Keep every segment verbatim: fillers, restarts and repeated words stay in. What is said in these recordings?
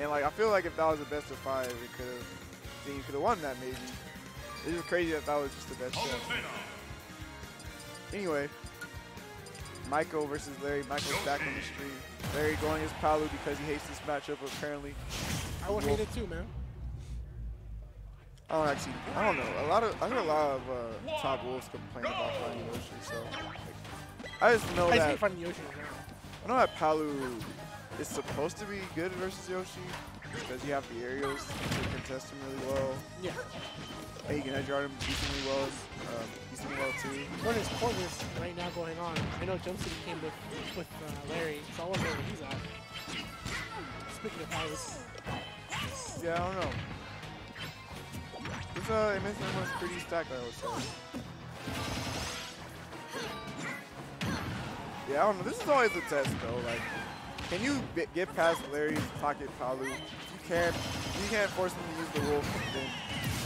And like I feel like if that was a best of five, we could have, then you could have won that maybe. It's just crazy if that was just the best of. Anyway, Michael versus Larry. Michael's back on the stream. Larry going as Palu because he hates this matchup apparently. I would Wolf. hate it too, man. I don't actually. I don't know. A lot of I heard a lot of uh, top Wolves complain about Finding Yoshi. So like, I just know I that. Just Yoshi I know that Palu is supposed to be good versus Yoshi because you have the aerials to contest him really well. Yeah. And you can edge guard him decently well. Um, decently well too. What is cordless right now going on? I know Jump City came with with uh, Larry, so I wasn't sure where he's at. Speaking of Palus. Yeah, I don't know. This uh, M S M was pretty stacked, I would say. Yeah, I don't know. This is always a test, though. Like, can you get past Larry's pocket Palu? You can't. You can't force him to use the Wolf. Then,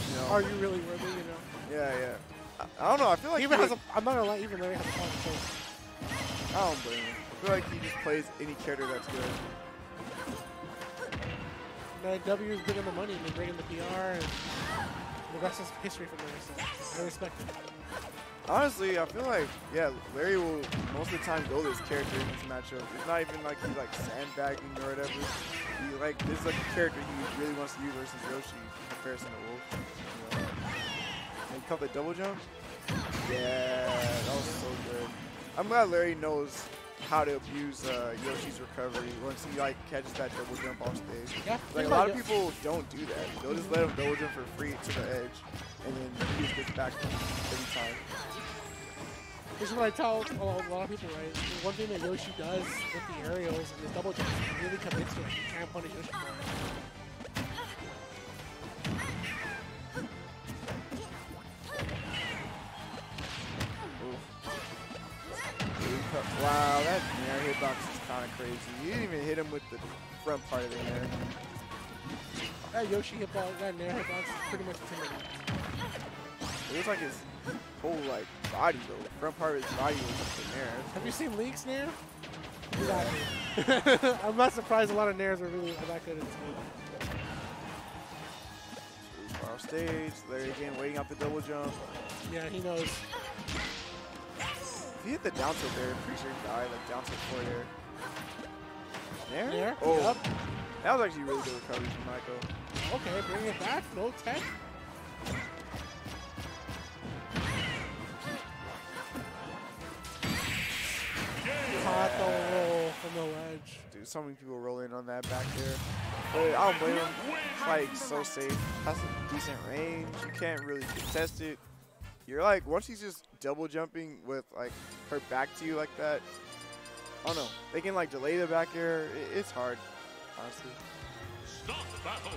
you know. Are you really worthy? You know. Yeah, yeah. I, I don't know. I feel like even has a, I'm not gonna lie. Even Larry has a control. I don't blame him. I feel like he just plays any character that's good. The W is big on the money. They're great in the P R. And the rest is history from there, so I respect it. Honestly, I feel like, yeah, Larry will most of the time go this character in this matchup. It's not even like he's like sandbagging or whatever. He like, this is like a character he really wants to use versus Yoshi in comparison to Wolf. And he caught the double jump? Yeah, that was so good. I'm glad Larry knows how to abuse uh, Yoshi's recovery once he like catches that double jump off stage. Yeah, like a lot of people don't do that. They'll just let him double jump for free to the edge, and then he just gets back every time. This is what I tell a lot of people, right? One thing that Yoshi does with the aerials and the double jumps, he really commits to it. You can't punish Yoshi for it. Wow, that Nair hitbox is kind of crazy. You didn't even hit him with the front part of the Nair. That Yoshi hitbox, that Nair hitbox is pretty much intimidating. It looks like his whole like body though. The front part of his body was just the Nair. Have you seen Leaks Nair? Yeah. Exactly. I'm not surprised a lot of Nairs are really that good at speed. So far off stage, Larry again waiting out the double jump. Yeah, he knows. He hit the down tilt there, I'm pretty sure he died, like down tilt four there. There? there? Oh, yep. That was actually really good recovery from Michael. Okay, bring it back, low tech. Hot yeah. roll from the ledge. Dude, so many people rolling on that back there. But I don't blame him, it's like so safe. That's a decent range, you can't really contest it. You're like, once he's just double jumping with like her back to you like that, I don't know. They can like delay the back air. It, it's hard, honestly. Stop the battle.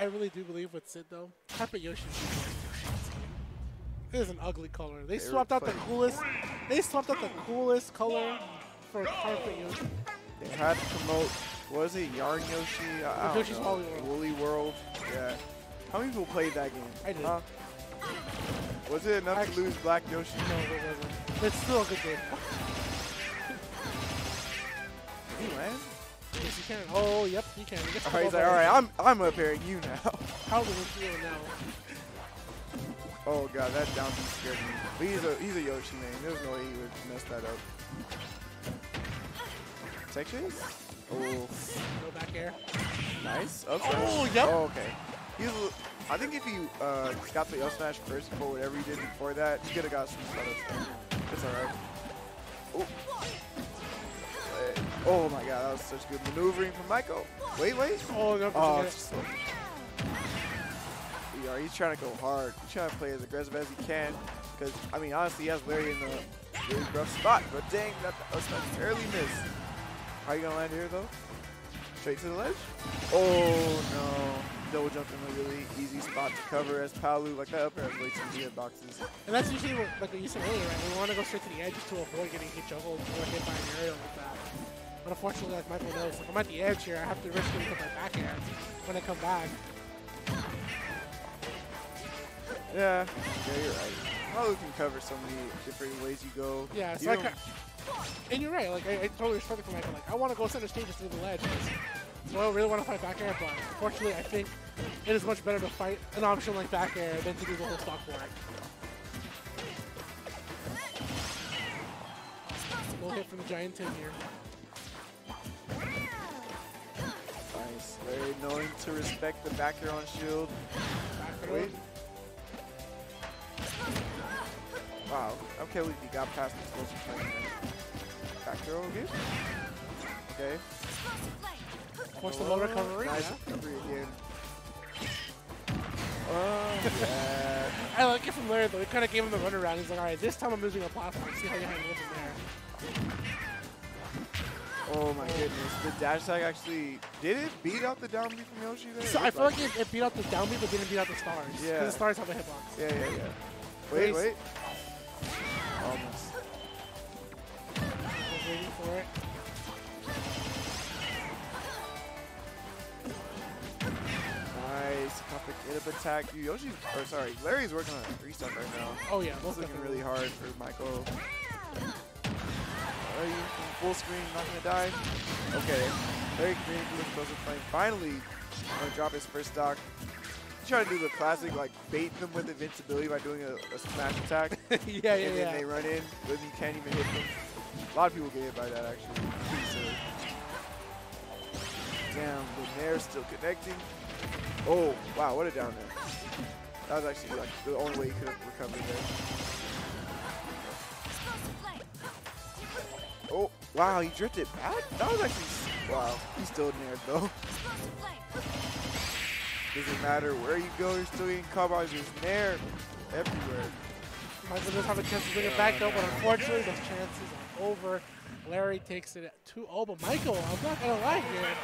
I really do believe with Sid though. Carpet Yoshi. This is an ugly color. They, they swapped out the coolest. They swapped out the coolest color for Carpet Yoshi. They had to promote. What is it? Yarn Yoshi. I, I don't know. Woolly World. Yeah. How many people played that game? I did. Huh? Was it enough Actually, to lose Black Yoshi? No, it wasn't. It's still a good game. Can he land? Yes, you can. Oh, yep, you can. You all right, he's like, all right, I'm, I'm up here you now. How do we feel now? Oh, God, that down beat scared me. But he's a, he's a Yoshi, man. There's no way he would mess that up. Tech chase? Oh. No back air. Nice. Okay. Oh, yep. Oh, okay. He was, I think if he uh, got the U-smash first before whatever he did before that, he could have got some stuff. It's alright. Oh. oh my god, that was such good maneuvering from Michael. Wait, wait. Oh, no, oh just like, yeah, he's trying to go hard. He's trying to play as aggressive as he can. Because, I mean, honestly, he has Larry in the really rough spot. But dang, that U-smash barely missed. How are you going to land here, though? Straight to the ledge? Oh, no. Double jump in a really easy spot to cover as Palu, like that up air has way too many hitboxes. And that's usually what, like what you said earlier, right? We want to go straight to the edge just to avoid getting hit juggled or hit by an aerial like that. But unfortunately, like Michael knows, like I'm at the edge here, I have to risk getting hit by back air when I come back. Yeah, yeah, you're right. Palu can cover so many different ways you go. Yeah, so you I And you're right, like, I, I totally respect it for Michael. Like, I want to go center stages through the ledge. So I really want to fight back air, but unfortunately, I think it is much better to fight an option like back air than to do the whole stock for it. Little hit from the giant tin here. Nice. Larry knowing to respect the back air on shield. Back air. Wow, I'm can't believe you got past the explosive flame. Back throw again? Okay. Force the low recovery. Nice recovery again. Oh, yeah. I like it from Larry, though. He kind of gave him the runaround. He's like, alright, this time I'm using a platform. See how you handle it from there. Oh, my oh. goodness. The dash tag actually... Did it beat out the down beat from Yoshi there? So I feel like, like it, it beat out the down beat, but didn't beat out the stars. Yeah. Because the stars have a hitbox. Yeah, yeah, yeah. Wait, wait. Almost. I was waiting for it. Nice. Perfect hit-up attack. Yoshi's, or sorry, Larry's working on a three step right now. Oh, yeah. It's looking really hard for Michael. Larry full screen, not going to die. Okay. Larry Green with explosive flame. Finally, going to drop his first stock. Trying to do the classic, like, bait them with invincibility by doing a, a smash attack. yeah, and yeah, And then yeah. they run in, but you can't even hit them. A lot of people get hit by that, actually. So. Damn, the Nair still connecting. Oh, wow, what a down there. That was actually, like, the only way he could have recovered there. Oh, wow, he drifted back? That was actually, wow, he's still Nair, though. Doesn't matter where you go, you're still getting combos. There's Nair everywhere. Michael does have a chance to bring it back up, but unfortunately, those chances are over. Larry takes it at two oh, but Michael, I'm not going to lie here.